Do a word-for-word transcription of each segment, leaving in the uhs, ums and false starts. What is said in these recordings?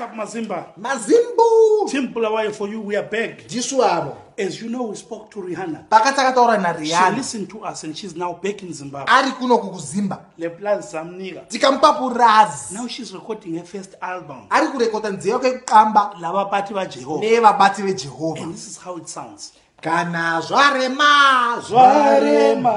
What's up, Mazimba? Mazimbo! Simple for you, we are back. As you know, we spoke to Rihanna. She listened to us and she's now back in Zimbabwe. Now she's recording her first album. And this is how it sounds. Kana zwarema zwarema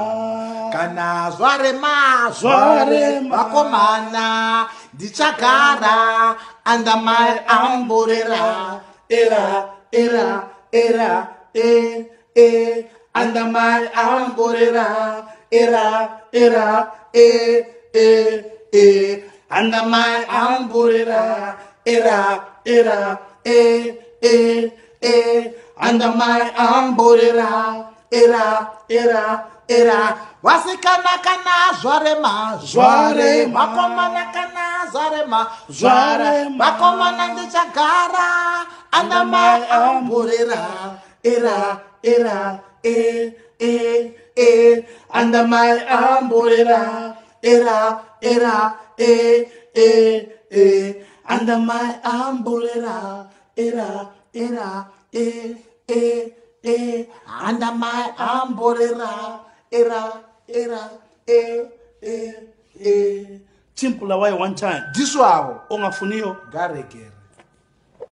kana zwarema zwarema wakomana dichakara andamai amborera era era era e e andamai amborera era era e e e andamai amborera era era e e e andamai amborera era era era wasikana kana zwarema zwarema wakomana kana zwarema zwarema wakomana ndichagara andamai amborera era era e e e andamai amborera era era e e e andamai amborera era era e e e andamai amborera era era e e e. Simple away one time. This one. Ongafunio garegera.